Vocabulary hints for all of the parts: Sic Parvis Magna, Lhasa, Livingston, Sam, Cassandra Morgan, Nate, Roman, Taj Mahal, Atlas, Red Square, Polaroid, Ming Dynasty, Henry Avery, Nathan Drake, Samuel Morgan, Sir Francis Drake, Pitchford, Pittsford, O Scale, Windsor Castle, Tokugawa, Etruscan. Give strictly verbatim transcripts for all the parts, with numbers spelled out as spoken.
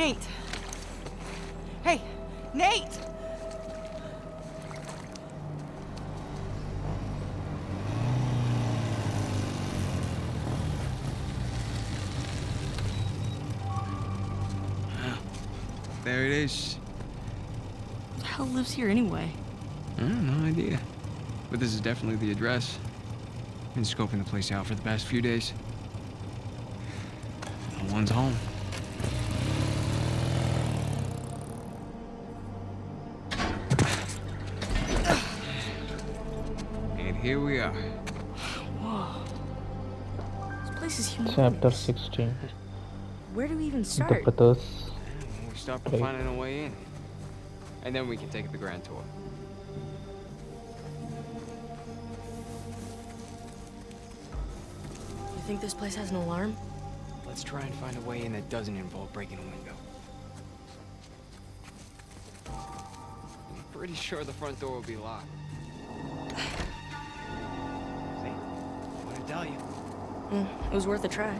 Nate! Hey, Nate! There it is. Who the hell lives here anyway? I have no idea. But this is definitely the address. Been scoping the place out for the past few days. No one's home. And here we are. Whoa. This place is huge. Chapter sixteen. Where do we even start? The Pathos. We start by finding a way in. And then we can take the grand tour. You think this place has an alarm? Let's try and find a way in that doesn't involve breaking a window. I'm pretty sure the front door will be locked. See? What did I tell you? Mm, it was worth a try.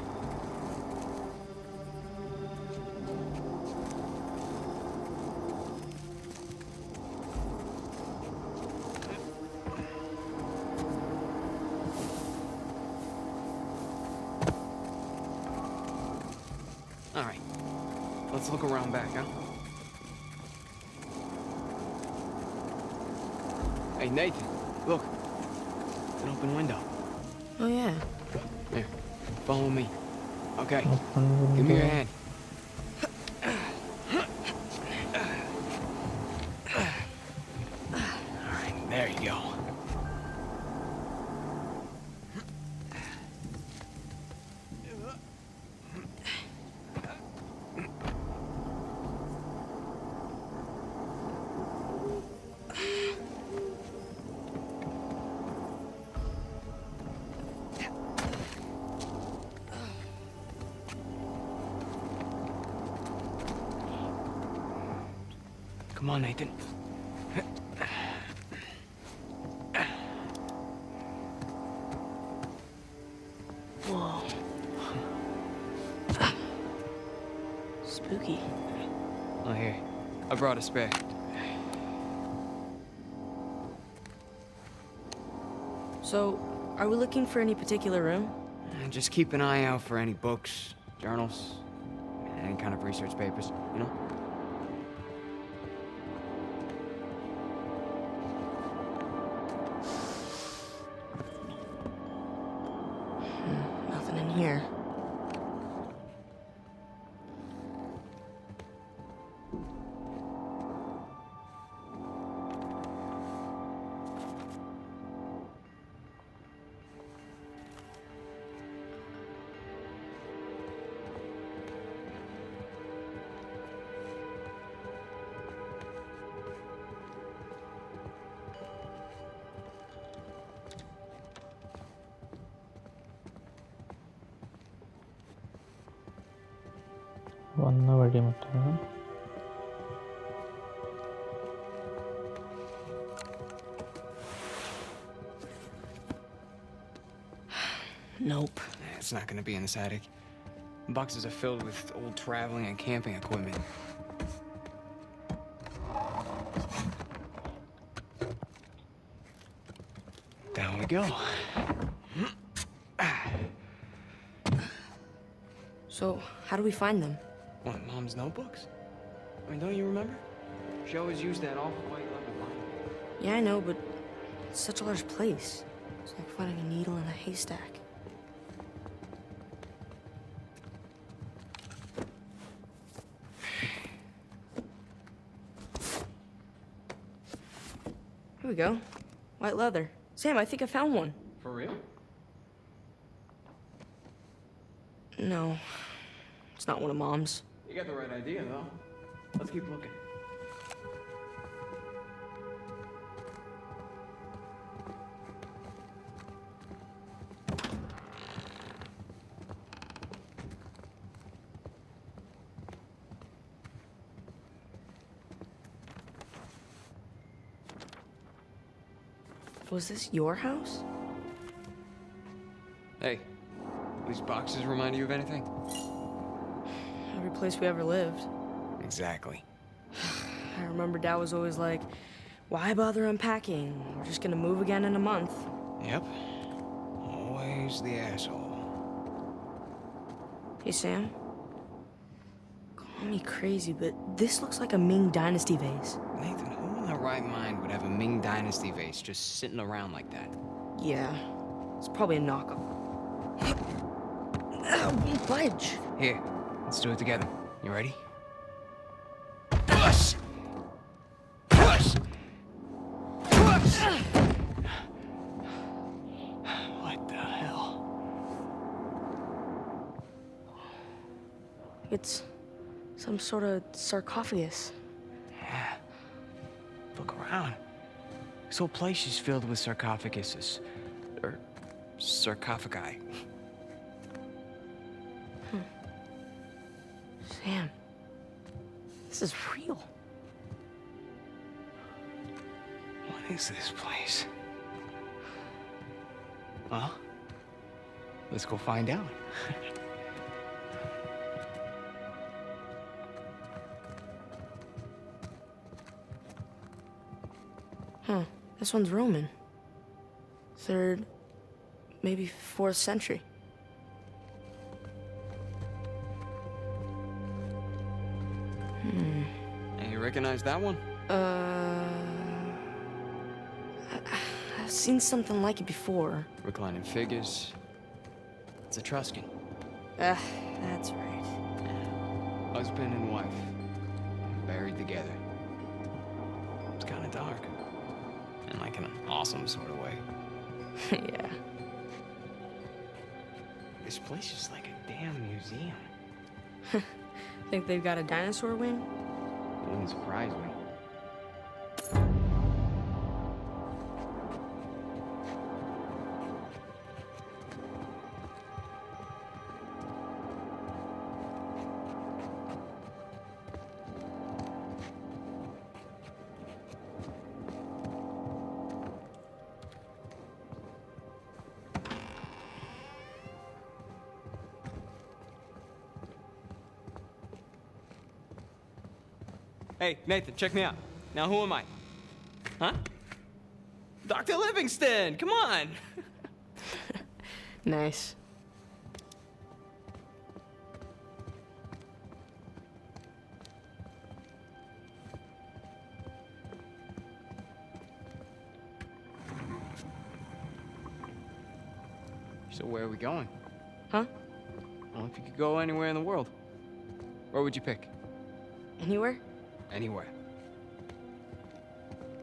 Look around back, huh? Hey, Nathan, look. It's an open window. Oh, yeah. Here, follow me. Okay, give me your hand. All right, there you go. Come on, Nathan. Whoa. Spooky. Oh, here. I brought a spare. So, are we looking for any particular room? Just keep an eye out for any books, journals, any kind of research papers, you know? Nope. It's not gonna be in this attic. Boxes are filled with old traveling and camping equipment. Down we go. So, how do we find them? One of Mom's notebooks? I mean, don't you remember? She always used that awful white leather line. Yeah, I know, but it's such a large place. It's like finding a needle in a haystack. Here we go. White leather. Sam, I think I found one. For real? No. It's not one of Mom's. You got the right idea, though. Let's keep looking. Was this your house? Hey, these boxes remind you of anything? Every place we ever lived. Exactly. I remember Dad was always like, why bother unpacking? We're just gonna move again in a month. Yep. Always the asshole. Hey, Sam. Call me crazy, but this looks like a Ming Dynasty vase. Nathan, who in their right mind would have a Ming Dynasty vase just sitting around like that? Yeah. It's probably a knockup. Oh, budge. Here, let's do it together. You ready? Push! Push! Push! What the hell? It's some sort of sarcophagus. Yeah. Look around. This whole place is filled with sarcophaguses. Or sarcophagi. Hmm. Sam. This is real. What is this place? Well, let's go find out. Huh. This one's Roman. Third, maybe fourth century. Hmm. Hey, you recognize that one? Uh... I've seen something like it before. Reclining figures. It's Etruscan. Ah, uh, that's right. Husband and wife. Buried together. It's kind of dark. In like an awesome sort of way. Yeah. This place is like a damn museum. Think they've got a dinosaur wing? Wouldn't surprise me. Hey, Nathan, check me out. Now, who am I? Huh? Doctor Livingston, come on! Nice. So where are we going? Huh? Well, if you could go anywhere in the world, where would you pick? Anywhere? Anywhere.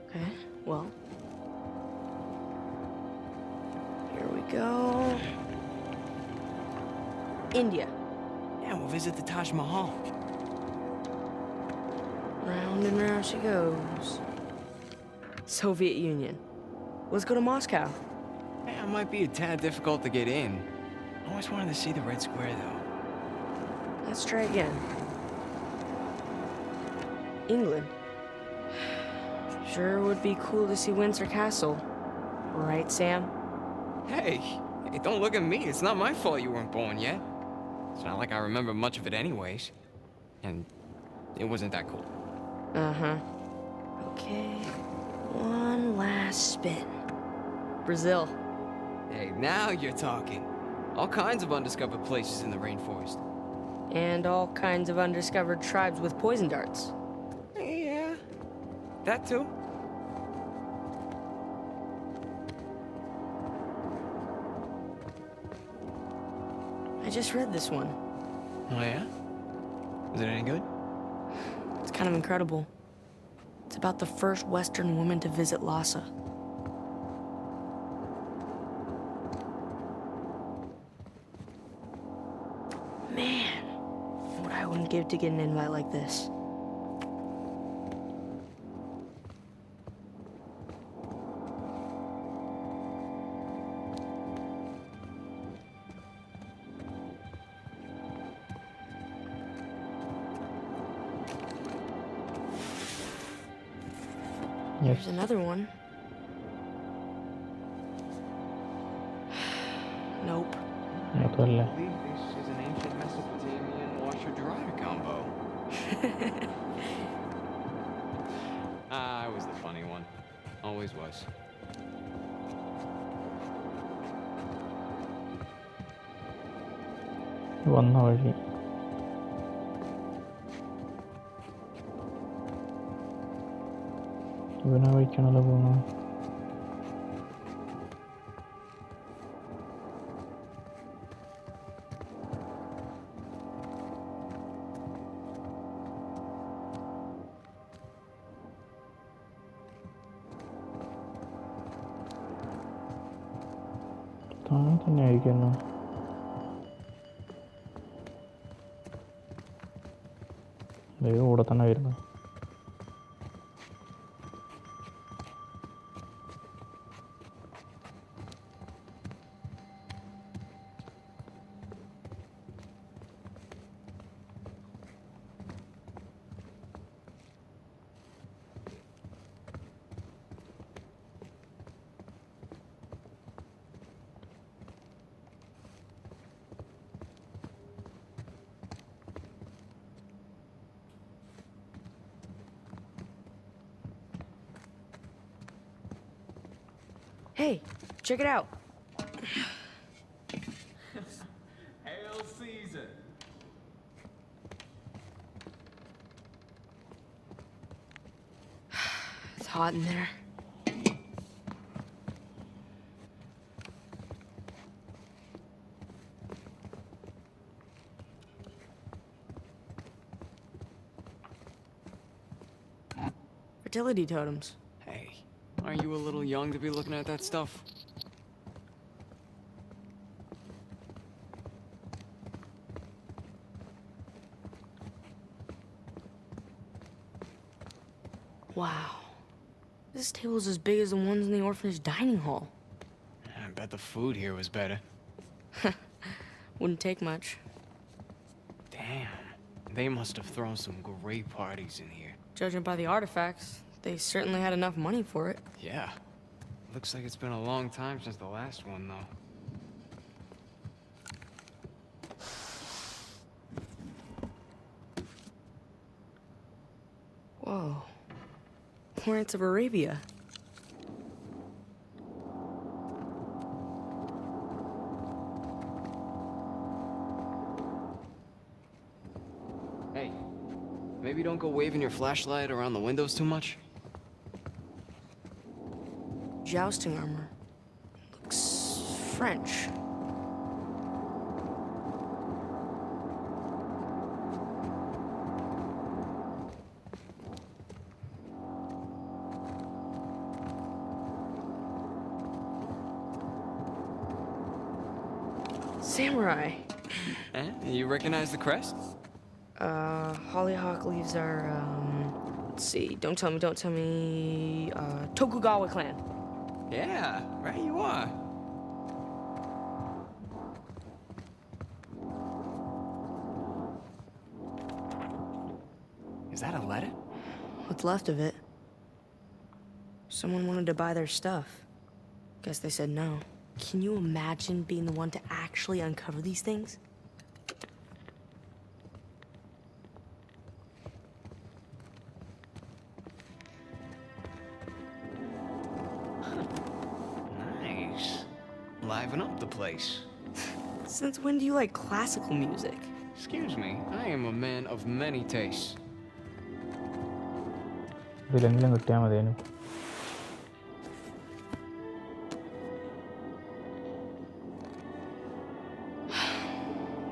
Okay, well. Here we go. India. Yeah, we'll visit the Taj Mahal. Round and round she goes. Soviet Union. Let's go to Moscow. Yeah, it might be a tad difficult to get in. I always wanted to see the Red Square, though. Let's try again. England. Sure would be cool to see Windsor Castle. Right, Sam? Hey, hey, don't look at me. It's not my fault you weren't born yet. It's not like I remember much of it anyways. And it wasn't that cool. Uh-huh. Okay. One last spin. Brazil. Hey, now you're talking. All kinds of undiscovered places in the rainforest. And all kinds of undiscovered tribes with poison darts. Yeah, that too. I just read this one. Oh yeah? Is it any good? It's kind of incredible. It's about the first Western woman to visit Lhasa. Man, what I wouldn't give to get an invite like this. There's another one. Nope. I believe this is an ancient Mesopotamian washer-dryer combo. Ah, I was the funny one. Always was. One already. Even I can level now. Hey, check it out. Hail Caesar. It's hot in there. Fertility totems. Aren't you a little young to be looking at that stuff? Wow. This table's as big as the ones in the orphanage dining hall. I bet the food here was better. Wouldn't take much. Damn. They must have thrown some great parties in here. Judging by the artifacts, they certainly had enough money for it. Yeah. Looks like it's been a long time since the last one, though. Whoa. Lawrence of Arabia. Hey, maybe don't go waving your flashlight around the windows too much. Jousting armor. Looks French. Samurai. Eh? You recognize the crest? Uh, hollyhock leaves are, um, let's see, don't tell me, don't tell me, uh, Tokugawa clan. Yeah, right you are. Is that a letter? What's left of it? Someone wanted to buy their stuff. Guess they said no. Can you imagine being the one to actually uncover these things? Since when do you like classical music? Excuse me, I am a man of many tastes.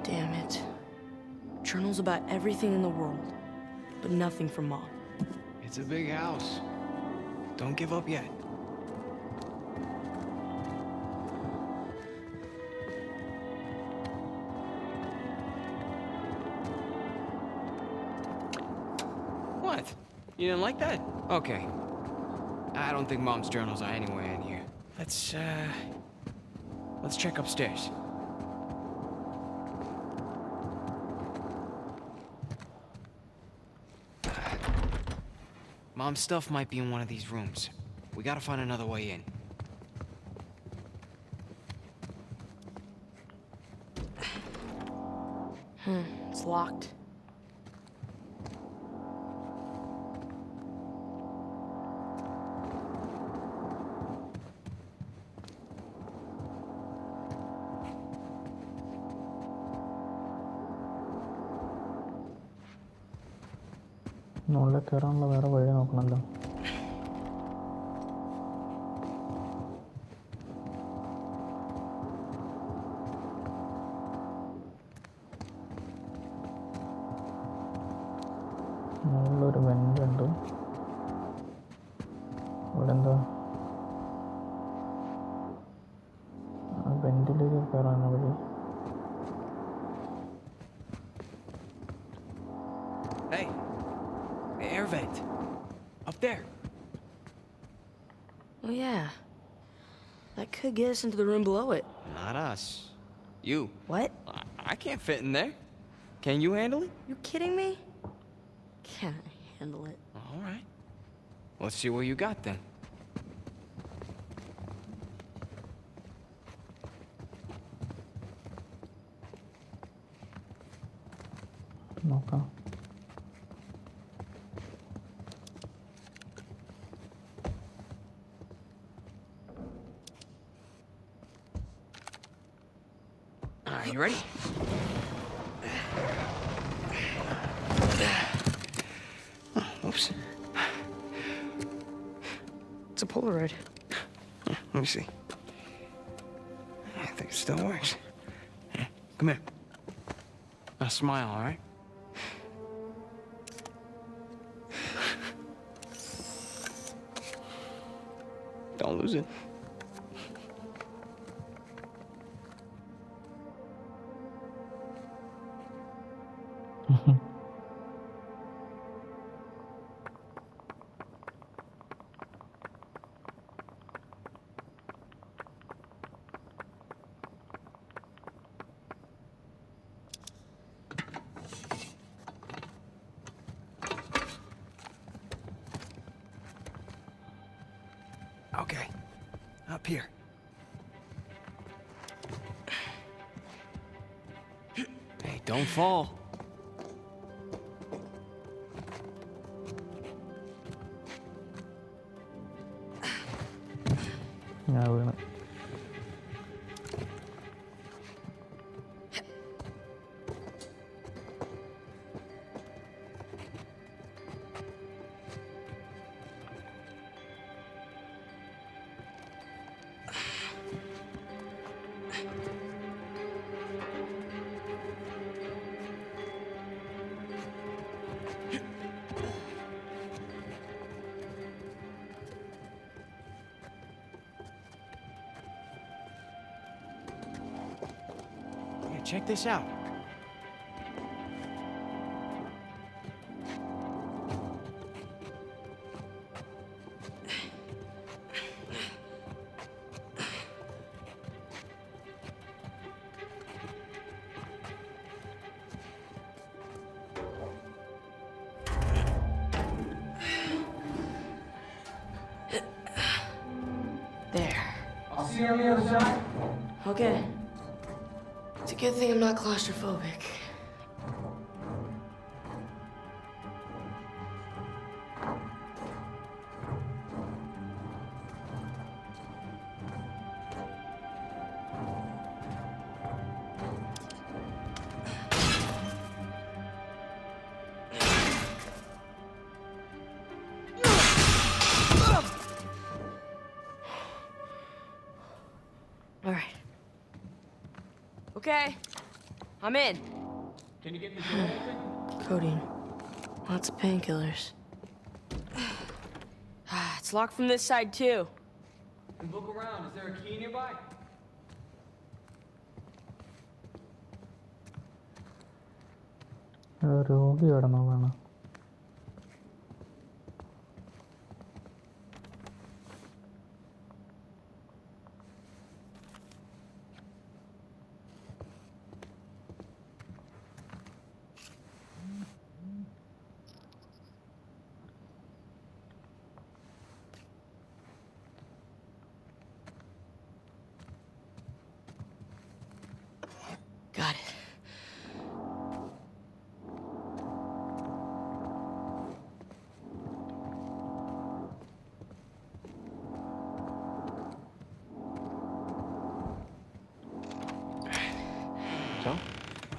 Damn it. Journals about everything in the world, but nothing from Mom. It's a big house. Don't give up yet. You didn't like that? Okay. I don't think Mom's journals are anywhere in here. Let's, uh... let's check upstairs. Mom's stuff might be in one of these rooms. We gotta find another way in. Hmm, it's locked. No, I don't know. Get us into the room below it. Not us. You. What? I, I can't fit in there. Can you handle it? You kidding me? Can't handle it. All right. Let's see what you got then. Okay. You ready? Oh, oops. It's a Polaroid. Let me see. I think it still works. Come here. Now smile, all right? Don't lose it. Okay, up here. Hey, don't fall. Check this out. There. I'll see you on the other side. Okay. It's a good thing I'm not claustrophobic. Okay, I'm in. Can you get me codeine? Lots of painkillers. It's locked from this side too. And look around. Is there a key nearby?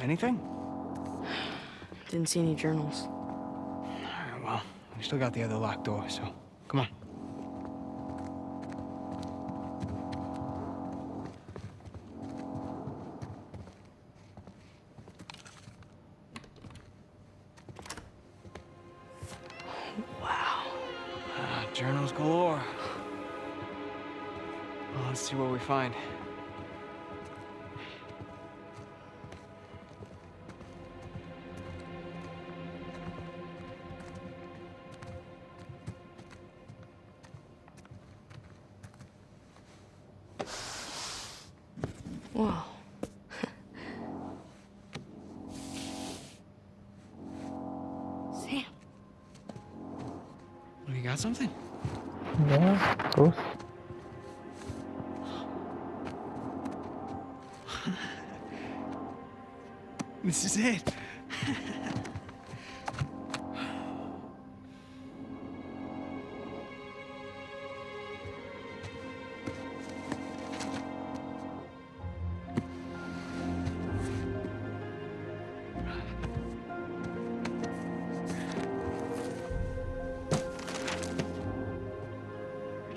Anything? Didn't see any journals. All right, well, Still got the other locked door, so come on. Wow. Uh, journals galore. Well, let's see what we find. Something? Yeah, of course. This is it.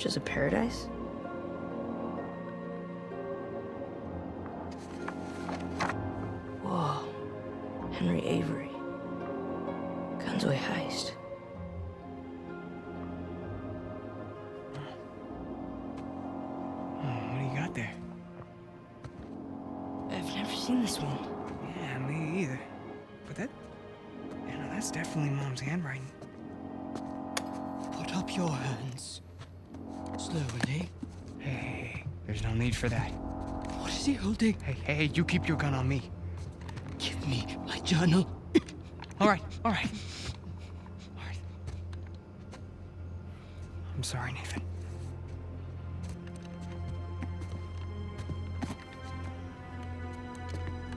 Is a paradise? Whoa. Henry Avery. Gunzoy heist. Oh, what do you got there? I've never seen this one. Yeah, me either. But that... You know, that's definitely Mom's handwriting. Put up your hands. Slowly. Hey, hey, hey, there's no need for that. What is he holding? Hey, hey, hey, you keep your gun on me. Give me my journal. All right, all right. All right. I'm sorry, Nathan.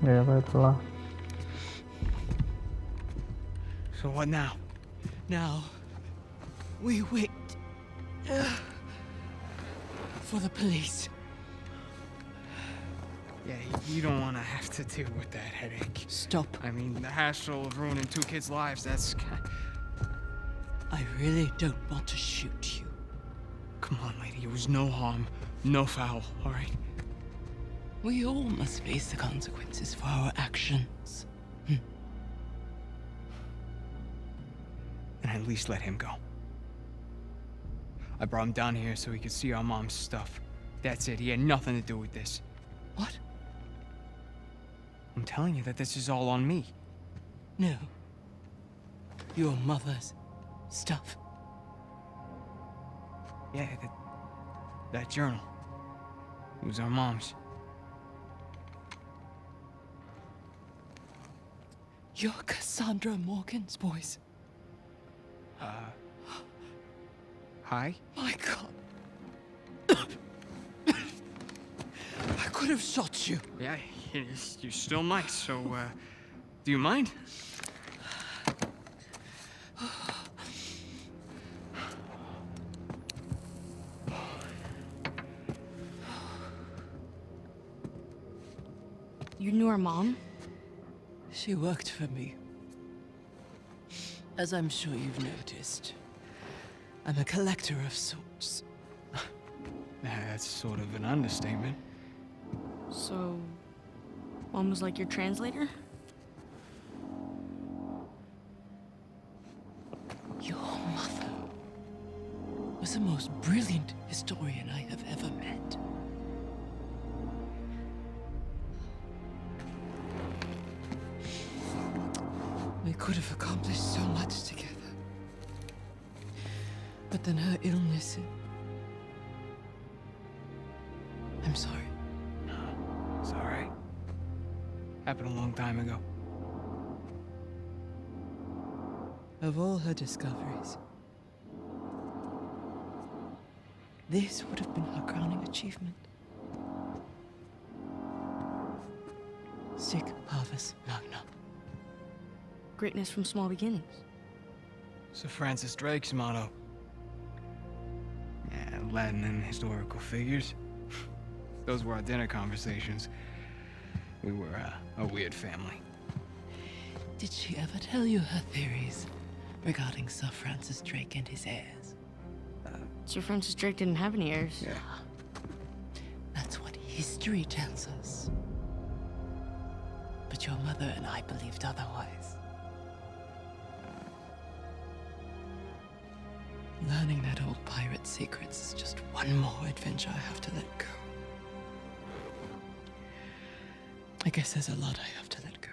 Yeah, that's a lot. So what now? Now, we wait. Uh, For the police. Yeah, you don't want to have to deal with that headache. Stop. I mean, the hassle of ruining two kids' lives, that's... I really don't want to shoot you. Come on, lady. It was no harm, no foul, all right? We all must face the consequences for our actions. Hm. And at least let him go. I brought him down here so he could see our mom's stuff. That's it. He had nothing to do with this. What? I'm telling you that this is all on me. No. Your mother's stuff. Yeah, that, that journal. It was our mom's. You're Cassandra Morgan's boys. Uh... Hi? My God. I could have shot you. Yeah, you still might, so, uh, do you mind? You knew her mom? She worked for me. As I'm sure you've noticed. I'm a collector of sorts. That's sort of an understatement. So... Mom was like your translator? Your mother... was the most brilliant historian I have ever met. We could have accomplished so much together. But then her illness... I'm sorry. No, it's all right. Happened a long time ago. Of all her discoveries... this would have been her crowning achievement. Sic Parvis Magna. Greatness from small beginnings. Sir Francis Drake's motto. Latin and historical figures. Those were our dinner conversations. We were uh, a weird family. Did she ever tell you her theories regarding Sir Francis Drake and his heirs. Uh, Sir Francis Drake didn't have any heirs. Yeah. That's what history tells us. But your mother and I believed otherwise. Learning that old pirate's secrets is just one more adventure I have to let go. I guess there's a lot I have to let go.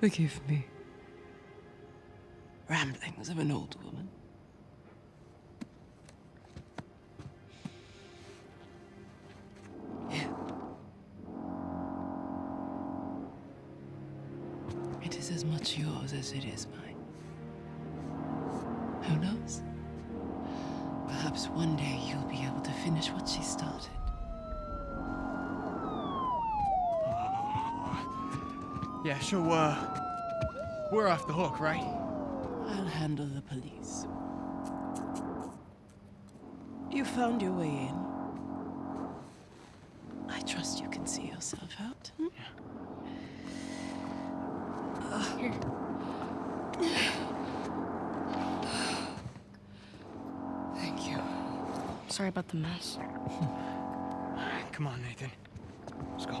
Forgive me. Ramblings of an old woman. Yeah. It is as much yours as it is mine. Who knows? Perhaps one day you'll be able to finish what she started. Yeah, so, uh, we're off the hook, right? I'll handle the police. You found your way in. I trust you can see yourself out. Hmm? Yeah. Uh. Thank you. Sorry about the mess. Come on, Nathan. Let's go.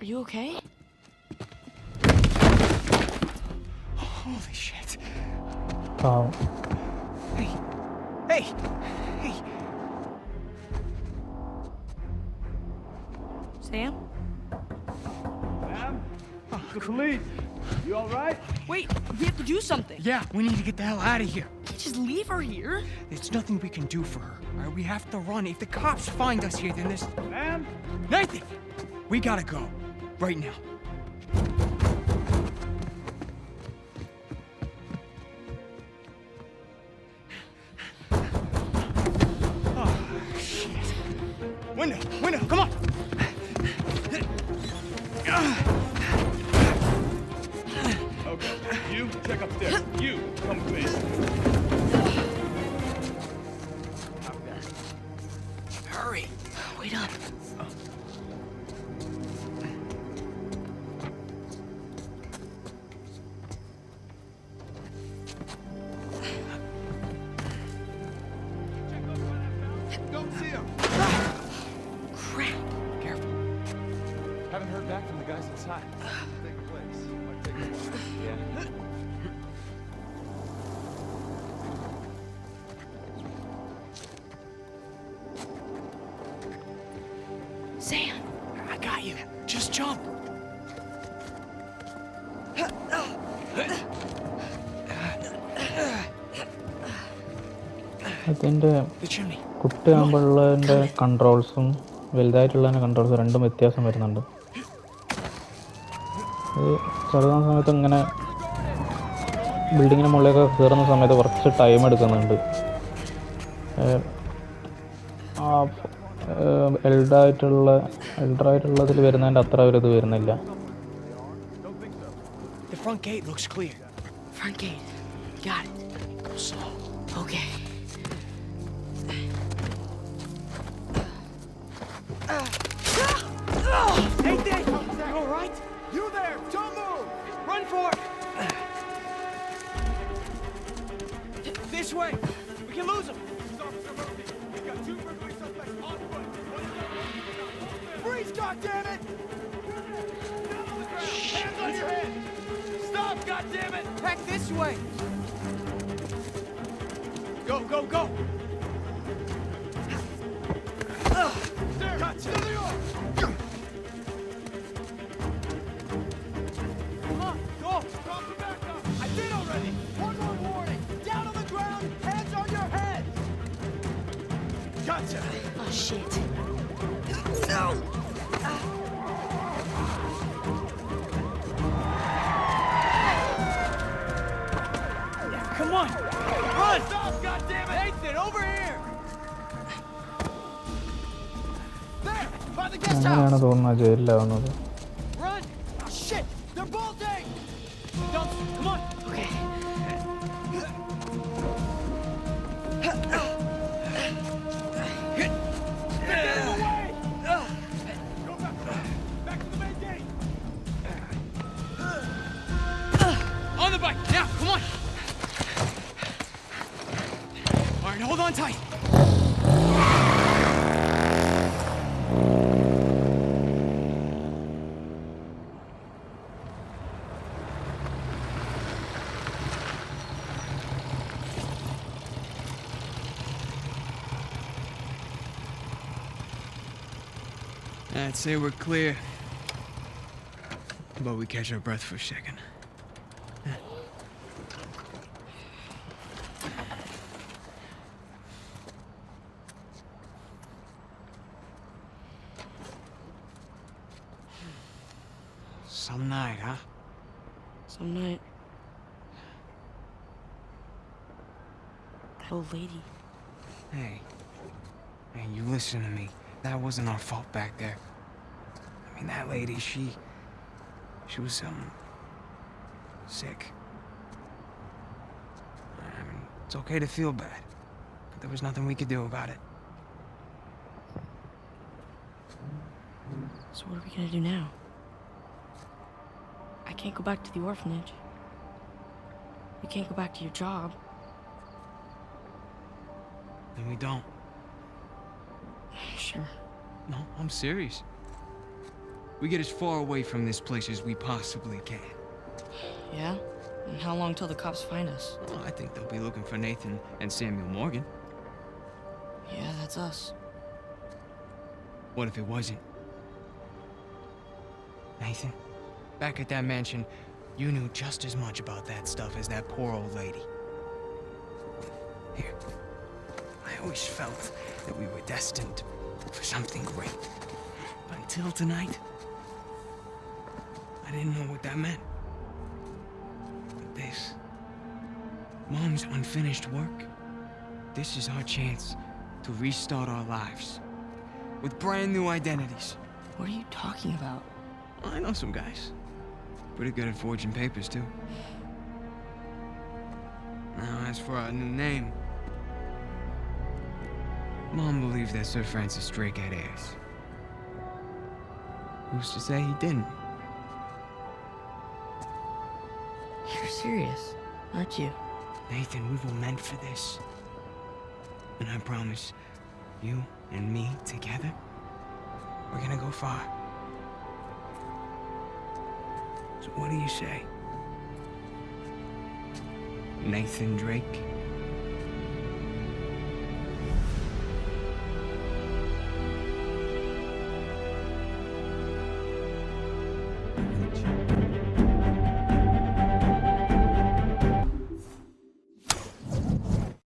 Are you okay? Holy shit. Oh. Hey. Hey. Hey. Sam? Sam? Oh, the police. You all right? Wait, we have to do something. Yeah, we need to get the hell out of here. You can't just leave her here. There's nothing we can do for her. All right, we have to run. If the cops find us here, then this... Sam? Nathan! We gotta go. Right now. Oh, shit. Window, window, come on! Okay, you check upstairs. You come with me. Up there. Hurry. Wait up. Oh. കുട്ടിയാകുമ്പോഴുള്ളതിൻ്റെ കൺട്രോൾസും വലുതായിട്ടുള്ളതിൻ്റെ കൺട്രോൾസും രണ്ടും വ്യത്യാസം വരുന്നുണ്ട്. ഇത് ചെറുതാകുന്ന സമയത്ത് ഇങ്ങനെ ബിൽഡിങ്ങിന് മുകളിലൊക്കെ കയറുന്ന സമയത്ത് കുറച്ച് ടൈം എടുക്കുന്നുണ്ട്. എൽഡായിട്ടുള്ള എൽഡറായിട്ടുള്ളതിൽ വരുന്നതിൻ്റെ അത്ര ഒരു ഇത് വരുന്നില്ല. അങ്ങനെയാണ് തോന്നുന്നത് ജയിലിലാവുന്നത്. the bike. Now, come on. All right, hold on tight. I'd say we're clear, but we catch our breath for a second. Some night, huh? Some night. That old lady. Hey, man, you listen to me. That wasn't our fault back there. I mean, that lady, she... She was, um... sick. I mean, it's okay to feel bad, but there was nothing we could do about it. So what are we gonna do now? I can't go back to the orphanage. You can't go back to your job. Then we don't. Sure. No, I'm serious. We get as far away from this place as we possibly can. Yeah? And how long till the cops find us? Well, I think they'll be looking for Nathan and Samuel Morgan. Yeah, that's us. What if it wasn't? Nathan, back at that mansion, you knew just as much about that stuff as that poor old lady. Here. I always felt that we were destined for something great. But until tonight, I didn't know what that meant. But this, Mom's unfinished work, this is our chance to restart our lives with brand new identities. What are you talking about? Well, I know some guys. Pretty good at forging papers, too. Now, as for our new name, Mom believed that Sir Francis Drake had heirs. Who's to say he didn't? You're serious, aren't you? Nathan, we were meant for this. And I promise, you and me together, we're gonna go far. So what do you say? Nathan Drake?